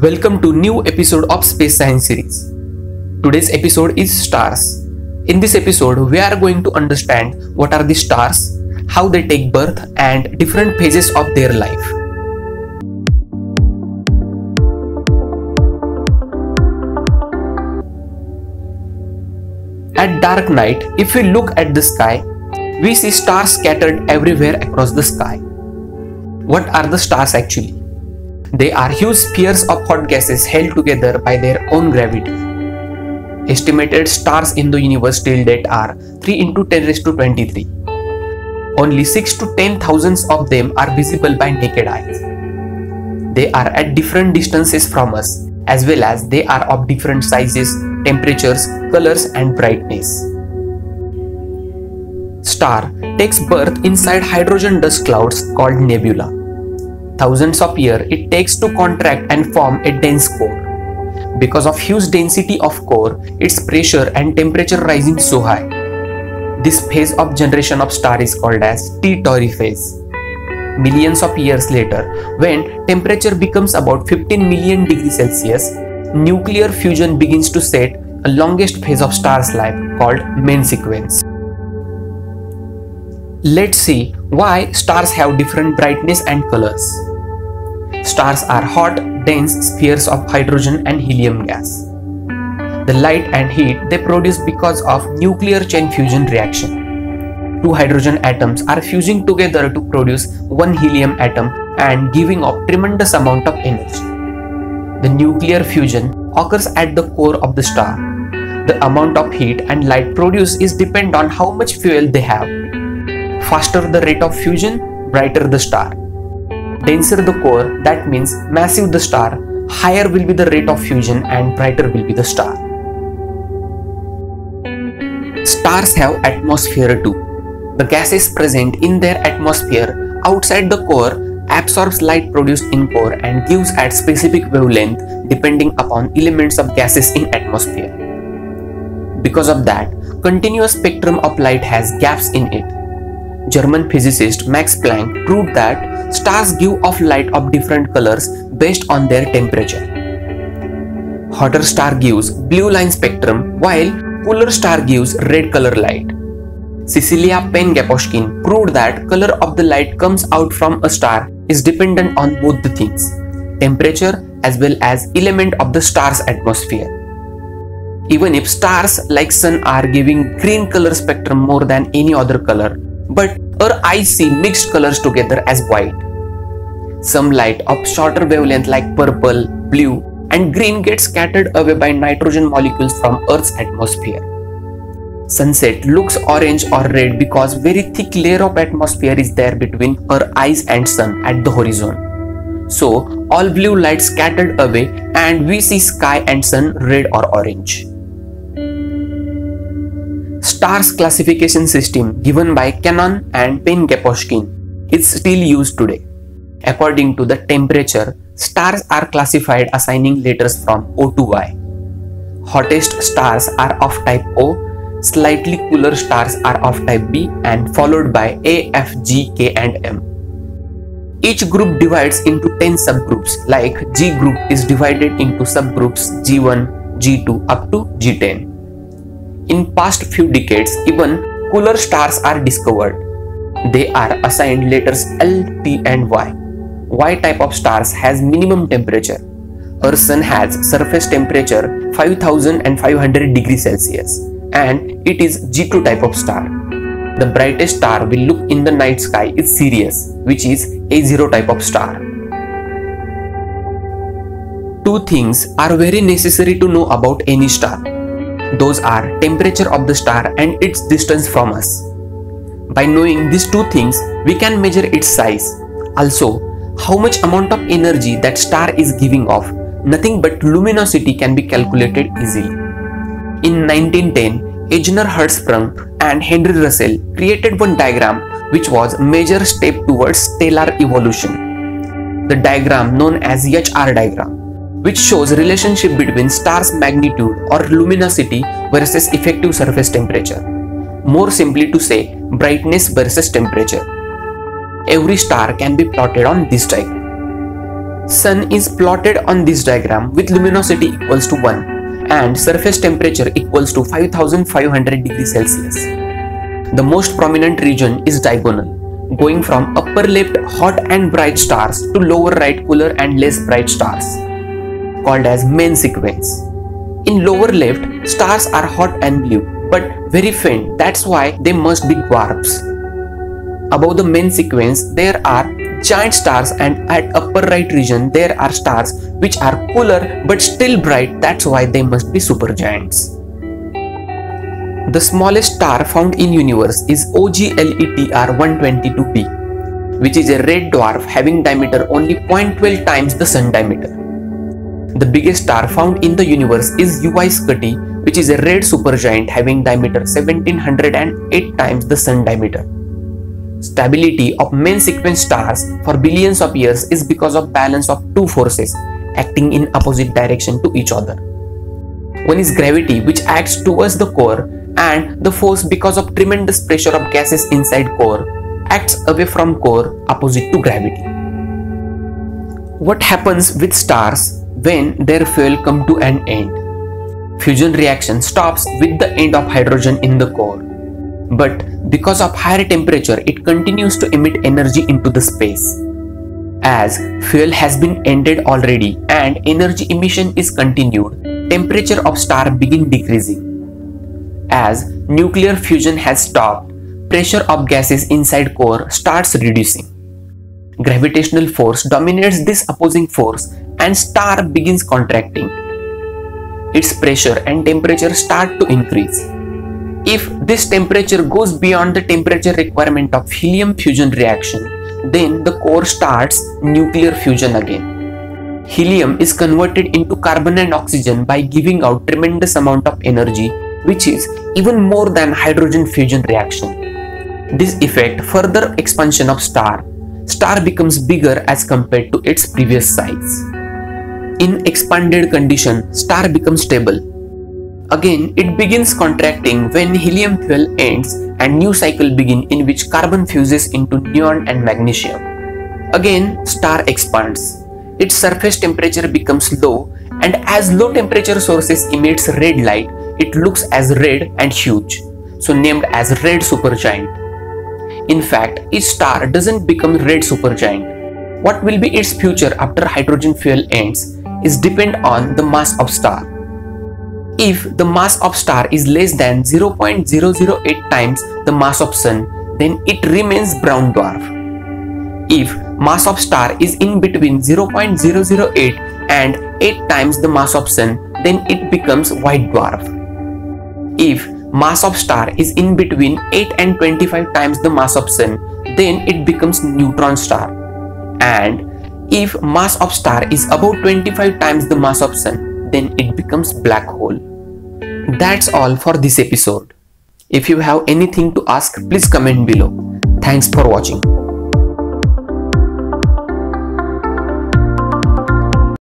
Welcome to new episode of Space Science Series. Today's episode is stars. In this episode, we are going to understand what are the stars, how they take birth, and different phases of their life. At dark night, if we look at the sky, we see stars scattered everywhere across the sky. What are the stars actually? They are huge spheres of hot gases held together by their own gravity. Estimated stars in the universe till date are 3 into 10 raised to 23. Only 6 to 10 thousands of them are visible by naked eyes. They are at different distances from us, as well as they are of different sizes, temperatures, colors, and brightness. Star takes birth inside hydrogen dust clouds called nebula. Thousands of years it takes to contract and form a dense core. Because of huge density of core, its pressure and temperature rising so high. This phase of generation of star is called as T Tauri phase. Millions of years later, when temperature becomes about 15 million degrees Celsius, nuclear fusion begins to set a longest phase of star's life called main sequence. Let's see why stars have different brightness and colors. Stars are hot, dense spheres of hydrogen and helium gas. The light and heat they produce because of nuclear chain fusion reaction. Two hydrogen atoms are fusing together to produce one helium atom and giving off tremendous amount of energy. The nuclear fusion occurs at the core of the star. The amount of heat and light produced is depend on how much fuel they have. Faster the rate of fusion, brighter the star. Denser the core, that means massive the star, higher will be the rate of fusion and brighter will be the star. Stars have atmosphere too. The gases present in their atmosphere outside the core absorbs light produced in core and gives at specific wavelength depending upon elements of gases in atmosphere. Because of that, continuous spectrum of light has gaps in it. German physicist Max Planck proved that stars give off light of different colors based on their temperature. Hotter star gives blue line spectrum while cooler star gives red color light. Cecilia Payne Gaposchkin proved that color of the light comes out from a star is dependent on both the things, temperature as well as element of the star's atmosphere. Even if stars like sun are giving green color spectrum more than any other color, but our eyes see mixed colors together as white. Some light of shorter wavelength like purple, blue, and green gets scattered away by nitrogen molecules from Earth's atmosphere. Sunset looks orange or red because very thick layer of atmosphere is there between our eyes and sun at the horizon. So all blue light scattered away and we see sky and sun red or orange. Stars classification system given by Cannon and Payne Gaposchkin is still used today. According to the temperature, stars are classified assigning letters from O to Y. Hottest stars are of type O, slightly cooler stars are of type B, and followed by A, F, G, K, and M. Each group divides into 10 subgroups, like G group is divided into subgroups G1, G2 up to G10. In past few decades, even cooler stars are discovered. They are assigned letters L, P, and Y. Y type of stars has minimum temperature. Our sun has surface temperature 5500 degrees Celsius and it is G2 type of star. The brightest star we look in the night sky is Sirius, which is A0 type of star. Two things are very necessary to know about any star. Those are temperature of the star and its distance from us. By knowing these two things, we can measure its size. Also, how much amount of energy that star is giving off, nothing but luminosity can be calculated easily. In 1910, Ejnar Hertzsprung and Henry Russell created one diagram which was a major step towards stellar evolution. The diagram known as HR diagram, which shows relationship between star's magnitude or luminosity versus effective surface temperature. More simply to say, brightness versus temperature. Every star can be plotted on this diagram. Sun is plotted on this diagram with luminosity equals to 1 and surface temperature equals to 5500 degrees Celsius. The most prominent region is diagonal, going from upper left hot and bright stars to lower right cooler and less bright stars, called as main sequence. In lower left, stars are hot and blue but very faint, that's why they must be dwarfs. Above the main sequence, there are giant stars, and at upper right region, there are stars which are cooler but still bright, that's why they must be supergiants. The smallest star found in universe is OGLE-TR 122b, which is a red dwarf having diameter only 0.12 times the sun diameter. The biggest star found in the universe is UY Scuti, which is a red supergiant having diameter 1708 times the sun diameter. Stability of main sequence stars for billions of years is because of balance of two forces acting in opposite direction to each other. One is gravity, which acts towards the core, and the force, because of tremendous pressure of gases inside core, acts away from core opposite to gravity. What happens with stars when their fuel comes to an end? Fusion reaction stops with the end of hydrogen in the core. But because of higher temperature, it continues to emit energy into the space. As fuel has been ended already and energy emission is continued, temperature of star begins decreasing. As nuclear fusion has stopped, pressure of gases inside core starts reducing. Gravitational force dominates this opposing force and star begins contracting. Its pressure and temperature start to increase. If this temperature goes beyond the temperature requirement of helium fusion reaction, then the core starts nuclear fusion again. Helium is converted into carbon and oxygen by giving out tremendous amount of energy, which is even more than hydrogen fusion reaction. This effect further expansion of star. Star becomes bigger as compared to its previous size. In expanded condition, star becomes stable. Again, it begins contracting when helium fuel ends and new cycle begins in which carbon fuses into neon and magnesium. Again, star expands. Its surface temperature becomes low, and as low temperature sources emits red light, it looks as red and huge, so named as red supergiant. In fact, each star doesn't become red supergiant. What will be its future after hydrogen fuel ends is dependent on the mass of star. If the mass of star is less than 0.008 times the mass of sun, then it remains brown dwarf. If mass of star is in between 0.008 and 8 times the mass of sun, then it becomes white dwarf. If mass of star is in between 8 and 25 times the mass of sun, then it becomes neutron star. And if mass of star is above 25 times the mass of sun, then it becomes black hole. That's all for this episode. If you have anything to ask, please comment below. Thanks for watching.